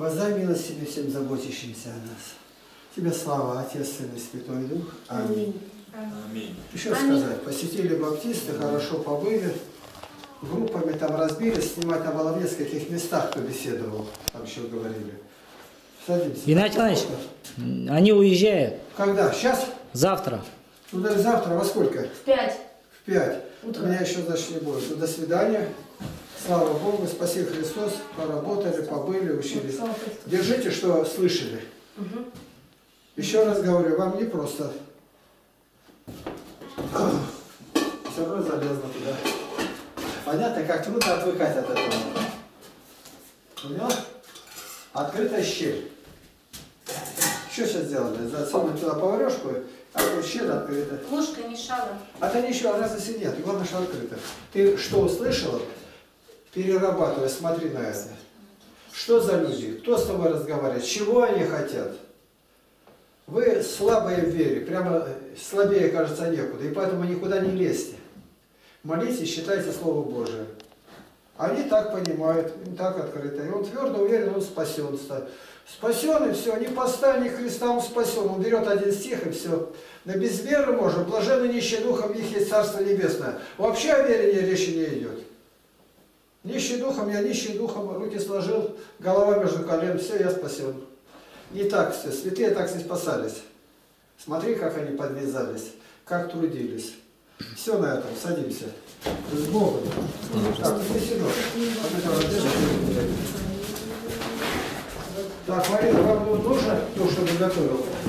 Воздай милость тебе всем заботящимся о нас. Тебе слава, Отец, Сын и Святой Дух. Аминь. Аминь. Еще сказать, посетили баптисты, хорошо побыли, группами там разбились, снимать на голове, в каких местах кто беседовал, там еще говорили. Садимся. Геннадий Иванович, они уезжают. Когда? Сейчас? Завтра. Ну, даже завтра во сколько? В 5. В 5. Утро. У меня еще даже не будет. Ну, до свидания. Слава Богу, спаси Христос. Поработали, побыли, учились. Держите, что слышали. Угу. Еще раз говорю, вам не просто. Все равно залезло туда. Понятно, как трудно отвыкать от этого. Понял? Открытая щель. Что сейчас делали? Засунул туда поварешку, а тут щель открыта. Ложка мешала. А то ничего, разницы нет. Главное, что открыто. Ты что услышала? Перерабатывай, смотри на это. Что за люди? Кто с тобой разговаривает? Чего они хотят? Вы слабые в вере, прямо слабее, кажется, некуда, и поэтому никуда не лезьте. Молитесь, считайте Слово Божие. Они так понимают, им так открыто. И он твердо уверен, он спасен. Спасен и все, ни поста, ни Христа, он спасен. Он берет один стих и все. На без веры можно, блаженны нищие духом, их есть Царство Небесное. Вообще о вере речи не идет. Нищий духом, я нищий духом, руки сложил, голова между колен, все, я спасен. Не так все, святые так не спасались. Смотри, как они подвязались, как трудились. Все на этом, садимся. С Богом. Так, внесено. Так, Марина, вам нужно то, что вы готовили?